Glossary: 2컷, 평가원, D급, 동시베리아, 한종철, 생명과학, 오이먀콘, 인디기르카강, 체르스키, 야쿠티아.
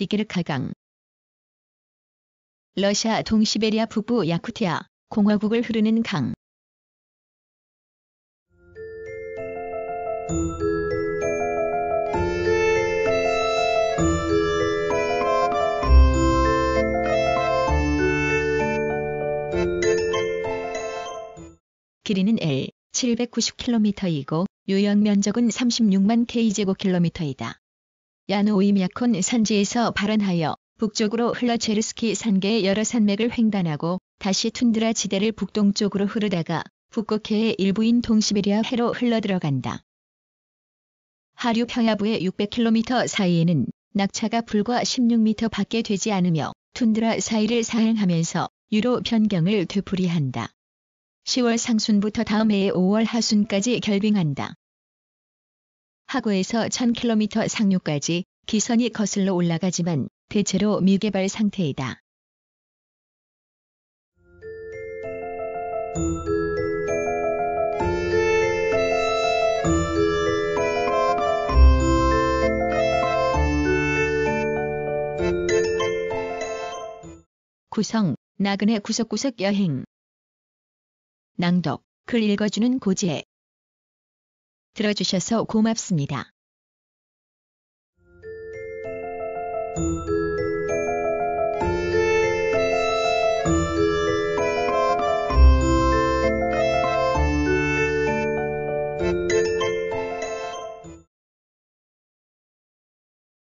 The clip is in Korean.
인디기르카강. 러시아 동시베리아 북부 야쿠티아 공화국을 흐르는 강. 길이는 L 790km이고 유역 면적은 36만 km²이다. 야노 오이먀콘 산지에서 발원하여 북쪽으로 흘러 체르스키 산계의 여러 산맥을 횡단하고 다시 툰드라 지대를 북동쪽으로 흐르다가 북극해의 일부인 동시베리아 해로 흘러들어간다. 하류 평야부의 600km 사이에는 낙차가 불과 16m밖에 되지 않으며 툰드라 사이를 사행하면서 유로 변경을 되풀이한다. 10월 상순부터 다음 해의 5월 하순까지 결빙한다. 하구에서 1000km 상류까지 기선이 거슬러 올라가지만 대체로 미개발 상태이다. 구성, 나그네 구석구석 여행. 낭독, 글 읽어주는 고지혜. 들어주셔서 고맙습니다.